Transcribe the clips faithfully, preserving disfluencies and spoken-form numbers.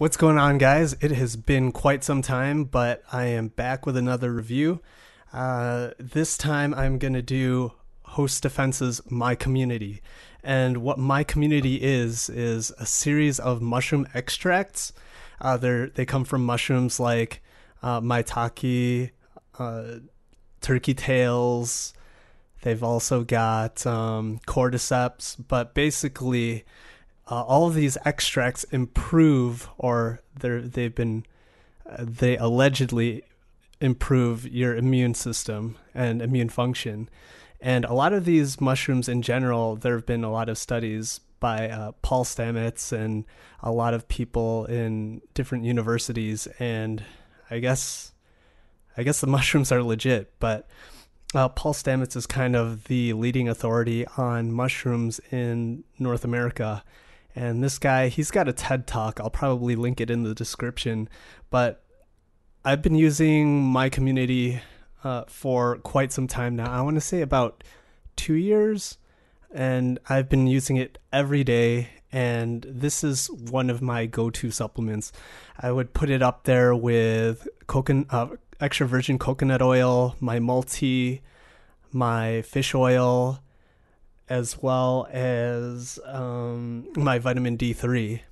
What's going on, guys? It has been quite some time, but I am back with another review. Uh, this time I'm going to do Host Defense's My Community. And what My Community is, is a series of mushroom extracts. Uh, they come from mushrooms like uh, maitake, uh, turkey tails. They've also got um, cordyceps, but basically Uh, all of these extracts improve, or they've been, uh, they allegedly improve your immune system and immune function. And a lot of these mushrooms in general, there have been a lot of studies by uh, Paul Stamets and a lot of people in different universities. And I guess, I guess the mushrooms are legit, but Uh, Paul Stamets is kind of the leading authority on mushrooms in North America. And this guy, he's got a TED Talk. I'll probably link it in the description. But I've been using My Community uh, for quite some time now. I want to say about two years. And I've been using it every day. And this is one of my go-to supplements. I would put it up there with coconut, uh, extra virgin coconut oil, my multi, my fish oil, as well as um, my vitamin D three.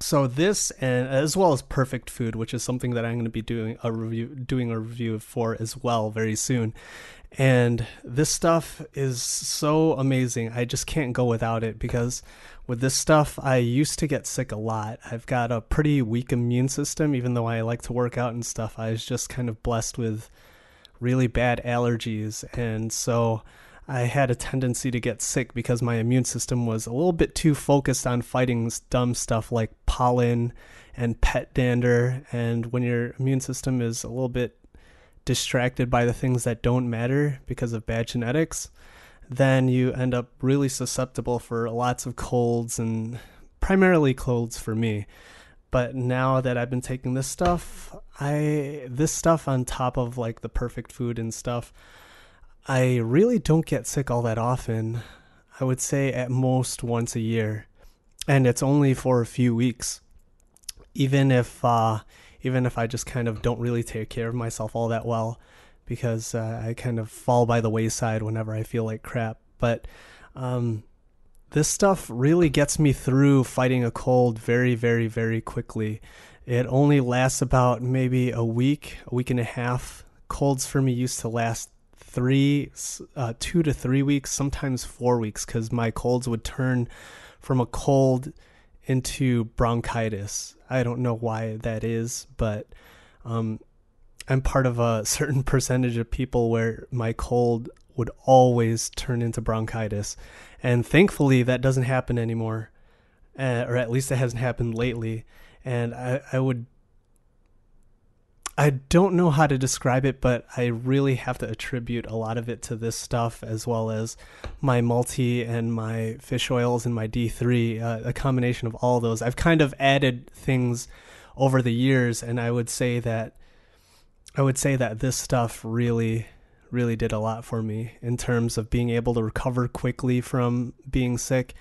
So this, and as well as Perfect Food, which is something that I'm going to be doing a review, doing a review for as well very soon. And this stuff is so amazing. I just can't go without it, because with this stuff, I used to get sick a lot. I've got a pretty weak immune system, even though I like to work out and stuff. I was just kind of blessed with really bad allergies. And so I had a tendency to get sick because my immune system was a little bit too focused on fighting dumb stuff like pollen and pet dander. And when your immune system is a little bit distracted by the things that don't matter because of bad genetics, then you end up really susceptible for lots of colds, and primarily colds for me. But now that I've been taking this stuff, I this stuff on top of like the Perfect Food and stuff, I really don't get sick all that often. I would say at most once a year, and it's only for a few weeks. Even if uh, even if I just kind of don't really take care of myself all that well, because uh, I kind of fall by the wayside whenever I feel like crap. But um, this stuff really gets me through fighting a cold very, very, very quickly. It only lasts about maybe a week, a week and a half. Colds for me used to last three uh, two to three weeks, sometimes four weeks, because my colds would turn from a cold into bronchitis. I don't know why that is, but um, I'm part of a certain percentage of people where my cold would always turn into bronchitis, and thankfully that doesn't happen anymore, uh, or at least it hasn't happened lately. And I, I would I don't know how to describe it, but I really have to attribute a lot of it to this stuff, as well as my multi and my fish oils and my D three, uh, a combination of all those. I've kind of added things over the years, and I would say that I would say that this stuff really, really did a lot for me in terms of being able to recover quickly from being sick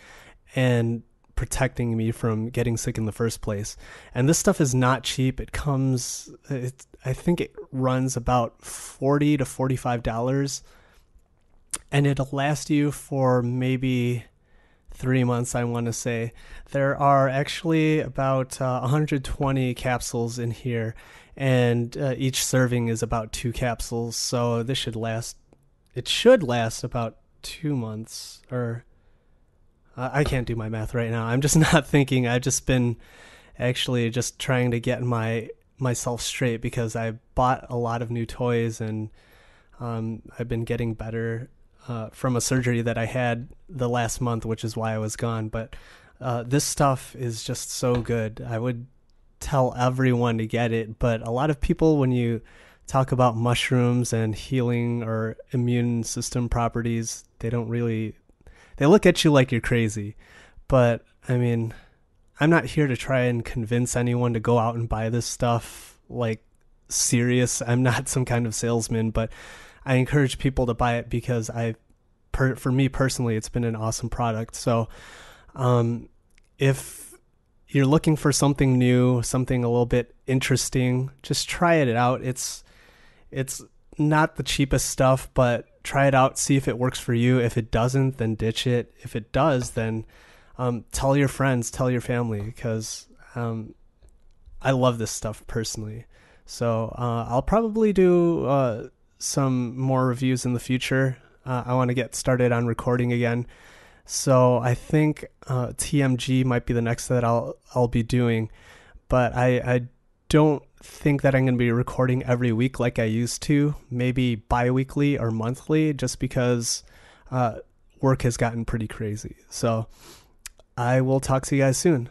and protecting me from getting sick in the first place. And this stuff is not cheap. It comes, it, I think it runs about forty to forty-five dollars, and it'll last you for maybe three months, I want to say. There are actually about uh, one hundred twenty capsules in here, and uh, each serving is about two capsules. So this should last, it should last about two months or I can't do my math right now. I'm just not thinking. I've just been actually just trying to get my myself straight, because I bought a lot of new toys, and um, I've been getting better uh, from a surgery that I had the last month, which is why I was gone. But uh, this stuff is just so good. I would tell everyone to get it. But a lot of people, when you talk about mushrooms and healing or immune system properties, they don't really... they look at you like you're crazy. But I mean, I'm not here to try and convince anyone to go out and buy this stuff like serious. I'm not some kind of salesman, but I encourage people to buy it, because I, per, for me personally, it's been an awesome product. So um, if you're looking for something new, something a little bit interesting, just try it out. It's it's not the cheapest stuff, but try it out, see if it works for you. If it doesn't, then ditch it. If it does, then um, tell your friends, tell your family, because um, I love this stuff personally. So uh, I'll probably do uh, some more reviews in the future. Uh, I want to get started on recording again. So I think uh, T M G might be the next that I'll I'll be doing, but I, I don't think that I'm going to be recording every week like I used to, maybe bi-weekly or monthly, just because uh, work has gotten pretty crazy. So I will talk to you guys soon.